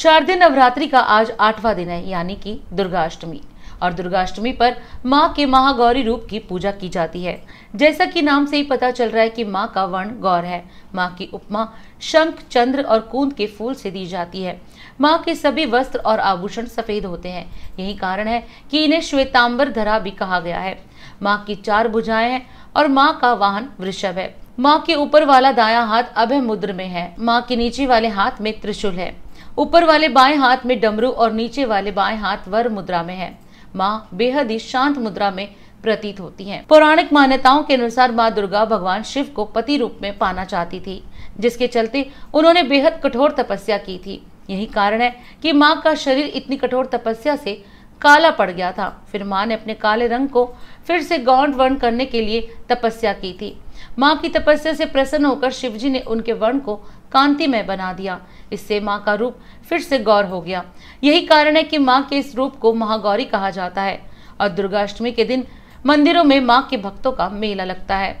शारदीय नवरात्रि का आज 8वां दिन है, यानी कि दुर्गाष्टमी। और दुर्गाष्टमी पर माँ के महागौरी रूप की पूजा की जाती है। जैसा कि नाम से ही पता चल रहा है कि माँ का वर्ण गौर है। माँ की उपमा शंख, चंद्र और कूंद के फूल से दी जाती है। माँ के सभी वस्त्र और आभूषण सफेद होते हैं, यही कारण है कि इन्हें श्वेतांबर धरा भी कहा गया है। माँ की 4 भुजाएं हैं और माँ का वाहन वृषभ है। माँ के ऊपर वाला दायां हाथ अभय मुद्र में है। माँ के नीचे वाले हाथ में त्रिशूल है। ऊपर वाले बाएं हाथ में डमरू और नीचे वाले बाएं हाथ वर मुद्रा में है। माँ बेहद ही शांत मुद्रा में प्रतीत होती हैं। पौराणिक मान्यताओं के अनुसार माँ दुर्गा भगवान शिव को पति रूप में पाना चाहती थी, जिसके चलते उन्होंने बेहद कठोर तपस्या की थी। यही कारण है कि माँ का शरीर इतनी कठोर तपस्या से काला पड़ गया था। फिर माँ ने अपने काले रंग को फिर से गौंड वर्ण करने के लिए तपस्या की थी। माँ की तपस्या से प्रसन्न होकर शिवजी ने उनके वर्ण को कांतिमय बना दिया। इससे माँ का रूप फिर से गौर हो गया। यही कारण है कि माँ के इस रूप को महागौरी कहा जाता है। और दुर्गाष्टमी के दिन मंदिरों में माँ के भक्तों का मेला लगता है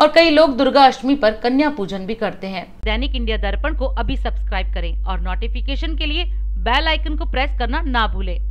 और कई लोग दुर्गाष्टमी पर कन्या पूजन भी करते हैं। दैनिक इंडिया दर्पण को अभी सब्सक्राइब करें और नोटिफिकेशन के लिए बेल आइकन को प्रेस करना ना भूलें।